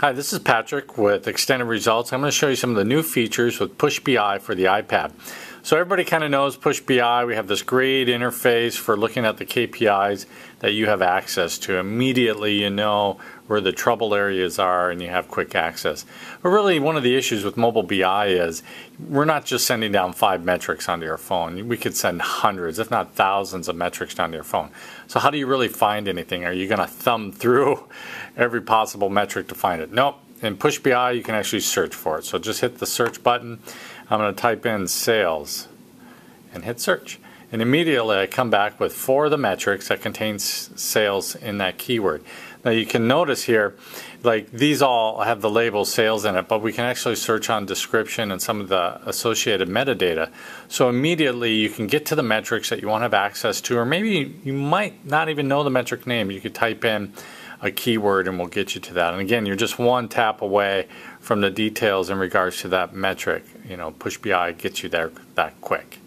Hi, this is Patrick with Extended Results. I'm going to show you some of the new features with PushBI for the iPad. So everybody kind of knows PushBI. We have this great interface for looking at the KPIs that you have access to. Immediately you know where the trouble areas are and you have quick access. But really one of the issues with mobile BI is we're not just sending down 5 metrics onto your phone. We could send hundreds, if not thousands of metrics down to your phone. So how do you really find anything? Are you going to thumb through every possible metric to find it? Nope. In PushBI, you can actually search for it. So just hit the search button. I'm going to type in sales and hit search. And immediately I come back with 4 of the metrics that contains sales in that keyword. Now you can notice here, like these all have the label sales in it, but we can actually search on description and some of the associated metadata. So immediately you can get to the metrics that you want to have access to, or maybe you might not even know the metric name. You could type in a keyword and we'll get you to that. And again, you're just one tap away from the details in regards to that metric. You know, PushBI gets you there that quick.